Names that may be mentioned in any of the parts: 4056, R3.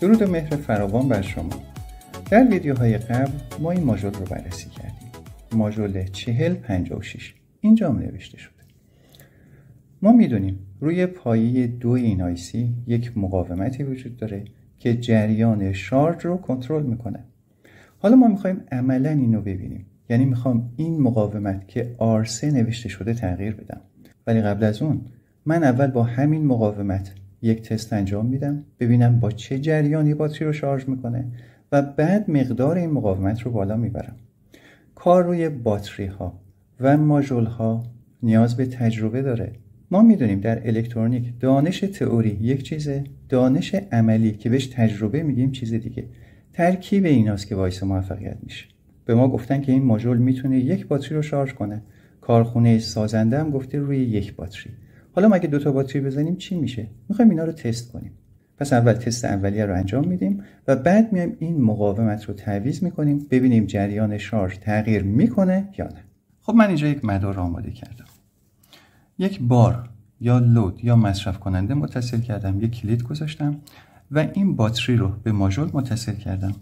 درود و مهر فراوان بر شما. در ویدیوهای قبل ما این ماژول رو بررسی کردیم. ماژول 4056 اینجا هم نوشته شده. ما میدونیم روی پایه 2 این آیسی یک مقاومتی وجود داره که جریان شارژ رو کنترل میکنه. حالا ما میخوایم عملا اینو ببینیم. یعنی میخوام این مقاومت که R3 نوشته شده تغییر بدم. ولی قبل از اون من اول با همین مقاومت یک تست انجام میدم ببینم با چه جریانی باتری رو شارژ میکنه و بعد مقدار این مقاومت رو بالا میبرم. کار روی باتری ها و ماژول ها نیاز به تجربه داره. ما میدونیم در الکترونیک دانش تئوری یک چیزه، دانش عملی که بهش تجربه میگیم چیز دیگه. ترکیب ایناست که باعث موفقیت میشه. به ما گفتن که این ماژول میتونه یک باتری رو شارژ کنه. کارخونه سازنده هم گفته روی یک باتری. حالا ما اگه دو تا باتری بزنیم چی میشه؟ میخوایم اینا رو تست کنیم. پس اول تست اولیه رو انجام میدیم و بعد میایم این مقاومت رو تعویض میکنیم ببینیم جریان شارژ تغییر میکنه یا نه. خب من اینجا یک مدار آماده کردم. یک بار یا لود یا مصرف کننده متصل کردم، یک کلید گذاشتم و این باتری رو به ماژول متصل کردم.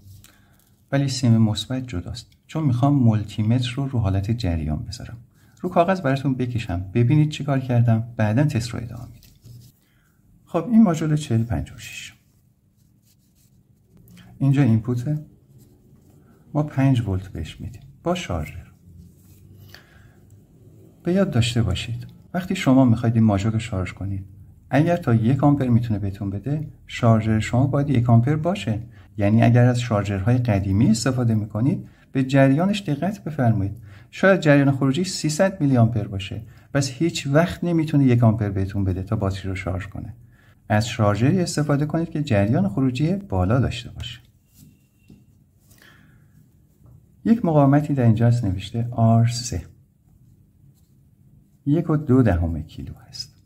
ولی سیم مثبت جداست چون میخوام مولتیمتر رو حالت جریان بذارم. رو کاغذ براتون بکشم ببینید چیکار کردم، بعدا تست رو ادامه میدیم. خب این ماژول 4056 اینجا اینپوته، ما 5 ولت بهش میدیم با شارژر. به یاد داشته باشید وقتی شما میخواید این ماژول رو شارژ کنید، اگر تا 1 آمپر میتونه بهتون بده، شارژر شما باید 1 آمپر باشه. یعنی اگر از شارژرهای قدیمی استفاده میکنید به جریانش دقت بفرمایید. شاید جریان خروجی 300 میلی آمپر باشه، پس هیچ وقت نمیتونه 1 آمپر بهتون بده تا باتری رو شارژ کنه. از شارژری استفاده کنید که جریان خروجی بالا داشته باشه. یک مقاومتی در اینجا هست نوشته R3. 1.2 کیلو هست.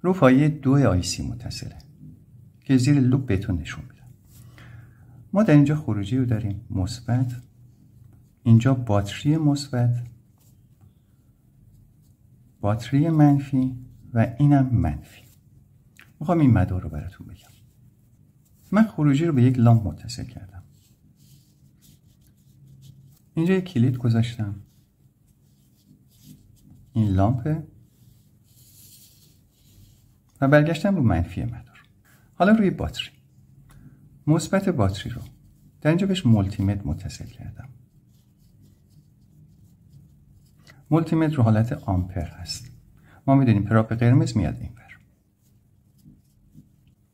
رو پایه 2 آیسی متصله که زیر لوپ بهتون نشون میدم. ما در اینجا خروجی رو داریم مثبت، اینجا باتری مثبت، باتری منفی و اینم منفی. میخوام این مدار رو براتون بگم. من خروجی رو به یک لامپ متصل کردم. اینجا یک کلید گذاشتم. این لامپه و برگشتم رو منفی مدار. حالا روی باتری، مثبت باتری رو در اینجا بهش مولتیمتر متصل کردم. مولتیمتر رو حالت آمپر هست. ما میدونیم پراپ قرمز میاد اینور.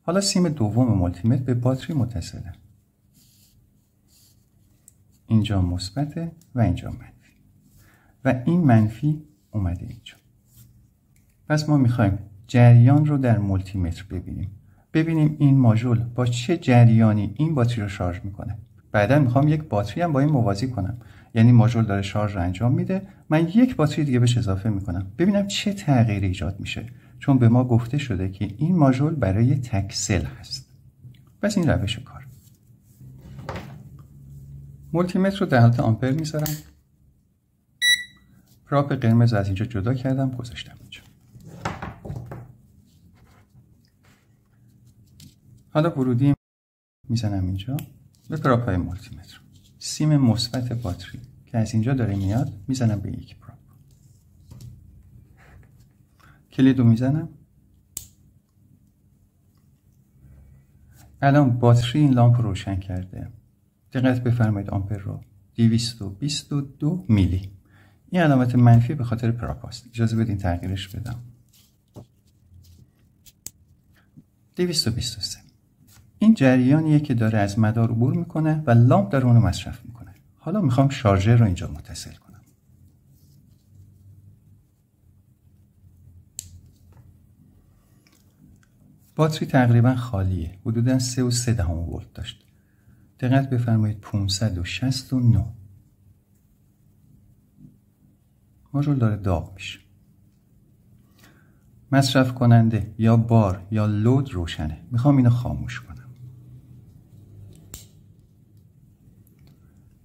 حالا سیم دوم مولتیمتر به باتری متصله. اینجا مثبته و اینجا منفی و این منفی اومده اینجا. پس ما میخوایم جریان رو در مولتیمتر ببینیم این ماژول با چه جریانی این باتری رو شارژ میکنه. بعدا میخوام یک باتری هم با این موازی کنم. یعنی ماژول داره شارژ رو انجام میده، من یک باتری دیگه بهش اضافه میکنم ببینم چه تغییری ایجاد میشه. چون به ما گفته شده که این ماژول برای تک سل هست. پس این روش کار. مولتیمتر رو در حالت آمپر میذارم. پراپ قرمز از اینجا جدا کردم گذاشتم اینجا. حالا ورودی میزنم اینجا به پراپ های مولتیمتر. سیم مثبت باتری که از اینجا داره میاد میزنم به یک پراپ. کلید رو میزنم. الان باتری این لامپ رو روشن کرده. دقت بفرمایید آمپر رو 222 میلی. این علامت منفی به خاطر پراپ است. اجازه بدین تغییرش بدم. 223. این جریانیه که داره از مدار عبور میکنه و لامپ داره اونو مصرف میکنه. حالا میخوام شارژر رو اینجا متصل کنم. باتری تقریبا خالیه. حدودا 3.3 ولت داشت. دقت بفرمایید 569. ماژول داره داغ میشه. مصرف کننده یا بار یا لود روشنه. میخوام اینو خاموش کنم.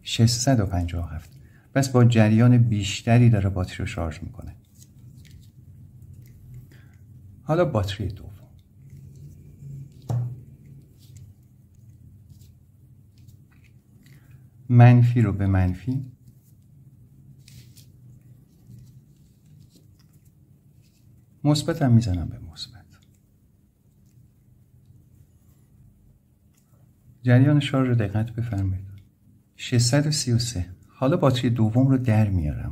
657. پس با جریان بیشتری داره باتری رو شارژ میکنه. حالا باتری دوم. منفی رو به منفی، مثبت هم میزنم به مثبت. جریان شارژ رو دقت بفرمایید. 633. حالا باتری دوم رو در میارم.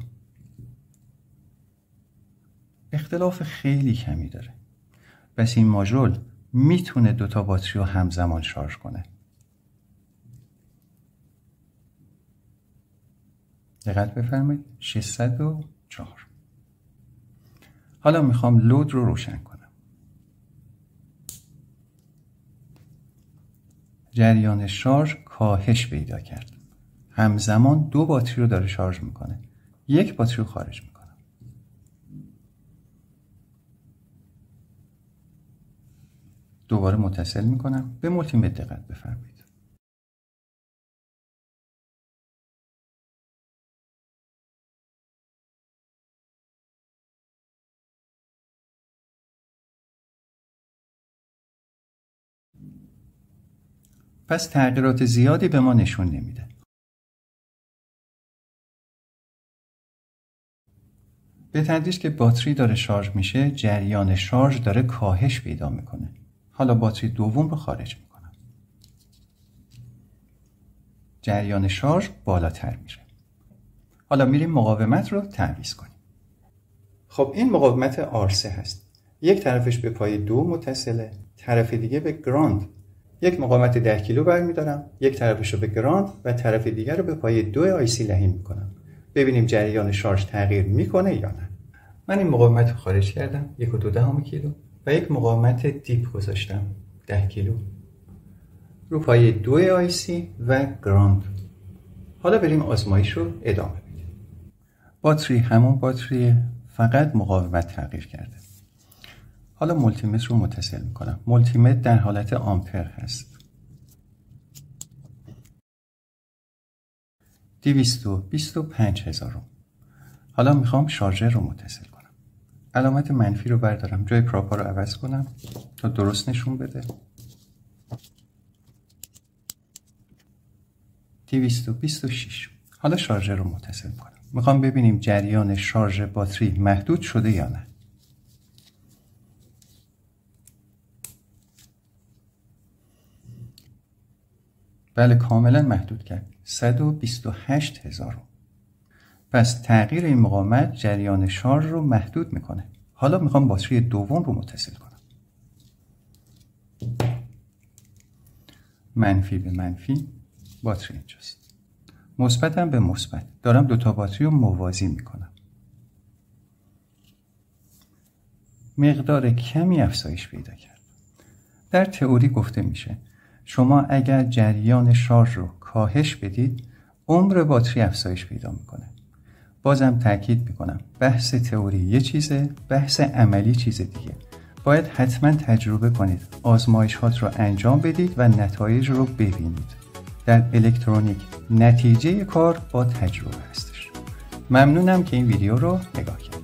اختلاف خیلی کمی داره. بس این ماژول میتونه دوتا باتری رو همزمان شارژ کنه. دقت بفرمایید. 604. حالا میخوام لود رو روشن کنم. جریان شارژ کاهش پیدا کرد. همزمان دو باتری رو داره شارژ میکنه. یک باتری رو خارج میکنم. دوباره متصل میکنم. به مولتی متر دقت بفرمایید. پس تغییرات زیادی به ما نشون نمیده. به تدریج که باتری داره شارژ میشه، جریان شارژ داره کاهش پیدا میکنه. حالا باتری دوم رو خارج میکنم. جریان شارژ بالاتر میره. حالا میریم مقاومت رو تعویض کنیم. خب این مقاومت R3 هست. یک طرفش به پای دو متصله، طرف دیگه به گراند. یک مقاومت 10 کیلو برمیدارم، یک طرفش رو به گراند و طرف دیگر رو به پای 2 آیسی لحیم میکنم. ببینیم جریان شارژ تغییر میکنه یا نه. من این مقاومت رو خارج کردم، 1.2 کیلو، و یک مقاومت دیپ گذاشتم 10 کیلو رو پای 2 آیسی و گراند. حالا بریم آزمایش رو ادامه بدیم. باتری همون باتری، فقط مقاومت تغییر کرده. حالا مولتیمتر رو متصل میکنم. مولتیمتر در حالت آمپر هست. 225 هزارم. حالا میخوام شارژر رو متصل کنم. علامت منفی رو بردارم، جای پراپا رو عوض کنم تا درست نشون بده. 226. حالا شارژر رو متصل کنم. میخوام ببینیم جریان شارژ باتری محدود شده یا نه. بله کاملا محدود کرد. 128 هزارم. پس تغییر این مقاومت جریان شارژ رو محدود میکنه. حالا میخوام باتری دوم رو متصل کنم. منفی به منفی، باتری اینجاست. مثبت هم به مثبت. دارم دوتا باتری رو موازی میکنم. مقدار کمی افزایش پیدا کرد. در تئوری گفته میشه شما اگر جریان شارژ رو کاهش بدید، عمر باتری افزایش پیدا میکنه. بازم تاکید میکنم بحث تئوری یه چیزه، بحث عملی چیز دیگه. باید حتما تجربه کنید، آزمایشات رو انجام بدید و نتایج رو ببینید. در الکترونیک نتیجه کار با تجربه هستش. ممنونم که این ویدیو رو نگاه کردید.